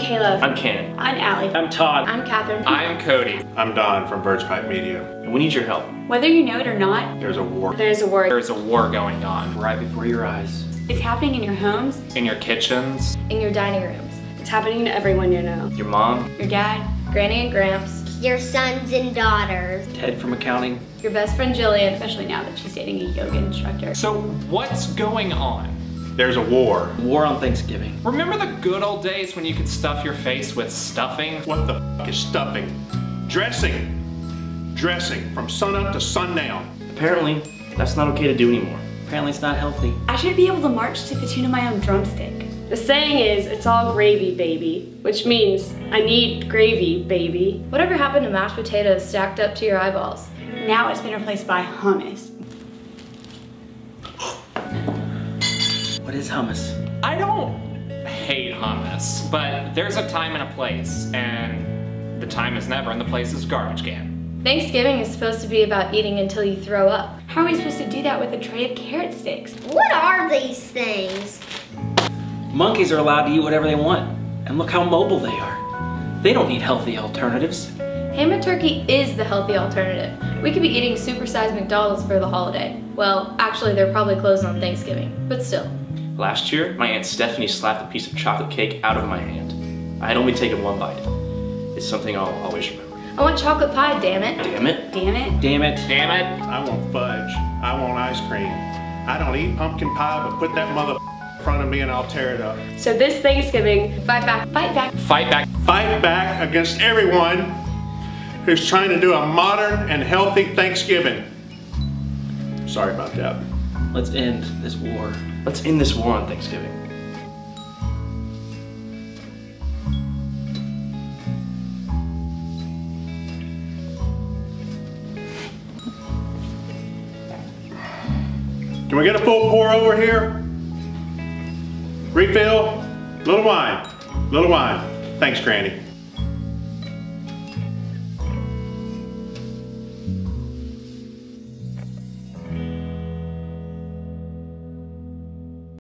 I'm Kayla. I'm Ken. I'm Allie. I'm Todd. I'm Catherine. I'm Cody. I'm Don from Birchpipe Media. And we need your help. Whether you know it or not, there's a war. There's a war. There's a war going on right before your eyes. It's happening in your homes, in your kitchens, in your dining rooms. It's happening to everyone you know. Your mom, your dad, Granny and Gramps, your sons and daughters, Ted from accounting, your best friend Jillian, especially now that she's dating a yoga instructor. So what's going on? There's a war. War on Thanksgiving. Remember the good old days when you could stuff your face with stuffing? What the f is stuffing? Dressing. Dressing from sunup to sundown. Apparently, that's not okay to do anymore. Apparently it's not healthy. I should be able to march to the tune of my own drumstick. The saying is, it's all gravy, baby. Which means, I need gravy, baby. Whatever happened to mashed potatoes stacked up to your eyeballs? Now it's been replaced by hummus. What is hummus? I don't hate hummus, but there's a time and a place, and the time is never, and the place is garbage can. Thanksgiving is supposed to be about eating until you throw up. How are we supposed to do that with a tray of carrot sticks? What are these things? Monkeys are allowed to eat whatever they want, and look how mobile they are. They don't need healthy alternatives. Ham and turkey is the healthy alternative. We could be eating supersized McDonald's for the holiday. Well, actually they're probably closed on Thanksgiving, but still. Last year, my Aunt Stephanie slapped a piece of chocolate cake out of my hand. I had only taken one bite. It's something I'll always remember. I want chocolate pie, damn it. Damn it. Damn it. Damn it. Damn it. I want fudge. I want ice cream. I don't eat pumpkin pie, but put that mother in front of me and I'll tear it up. So this Thanksgiving, fight back. Fight back. Fight back. Fight back against everyone who's trying to do a modern and healthy Thanksgiving. Sorry about that. Let's end this war. Let's end this war on Thanksgiving. Can we get a full pour over here? Refill, little wine, little wine. Thanks, Granny.